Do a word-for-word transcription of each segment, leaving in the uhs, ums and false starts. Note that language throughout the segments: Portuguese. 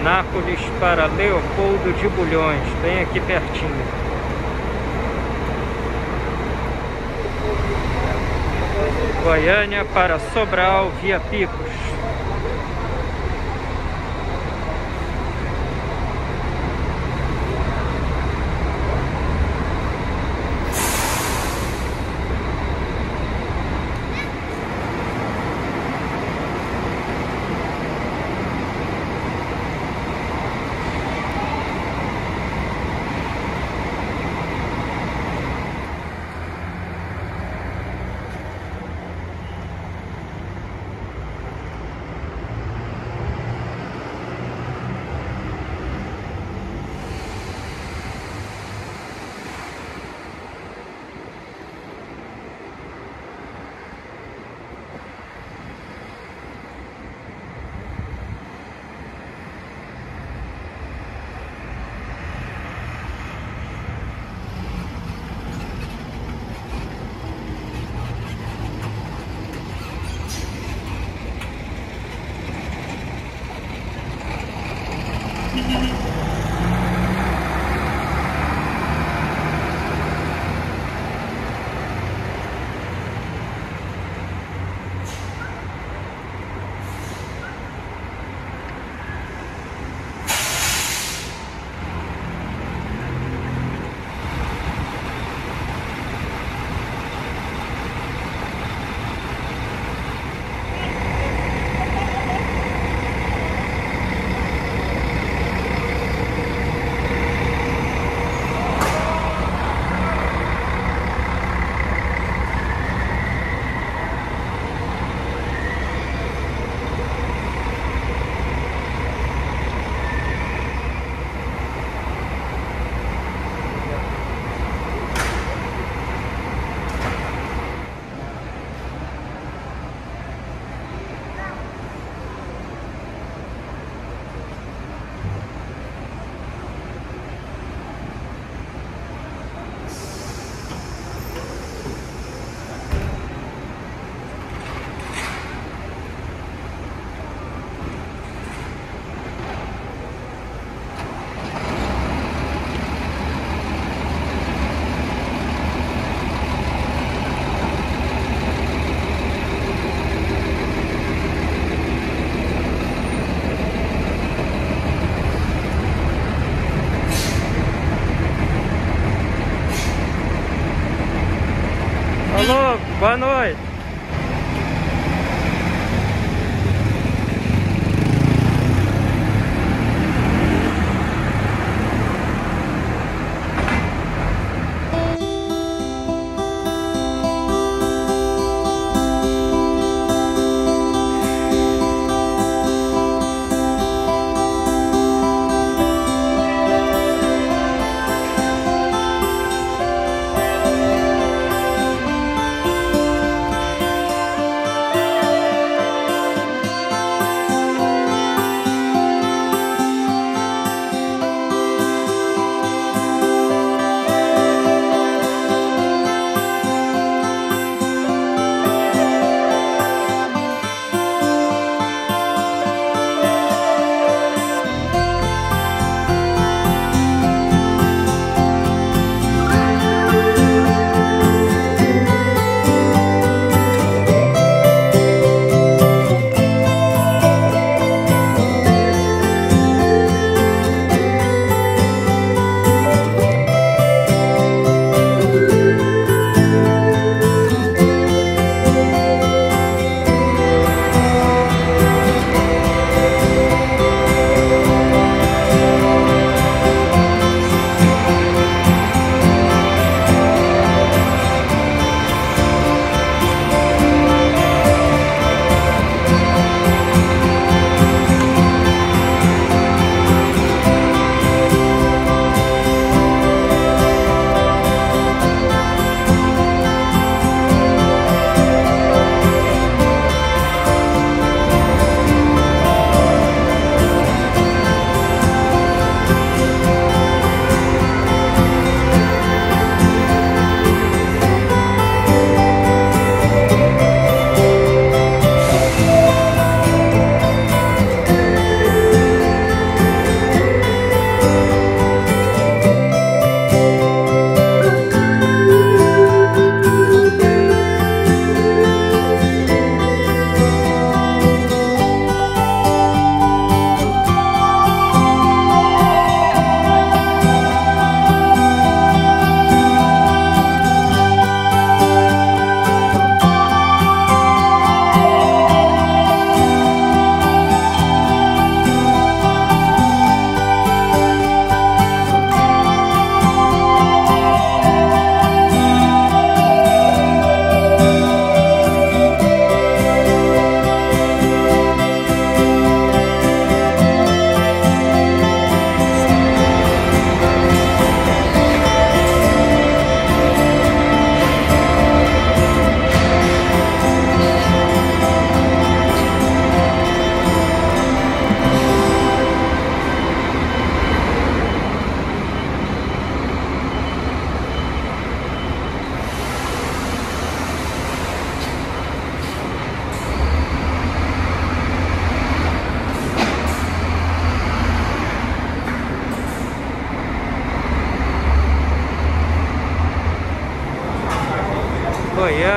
Anápolis para Leopoldo de Bulhões, bem aqui pertinho. Goiânia para Sobral via Picos. Boa noite.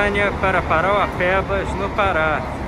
Goiânia para Parauapebas, no Pará.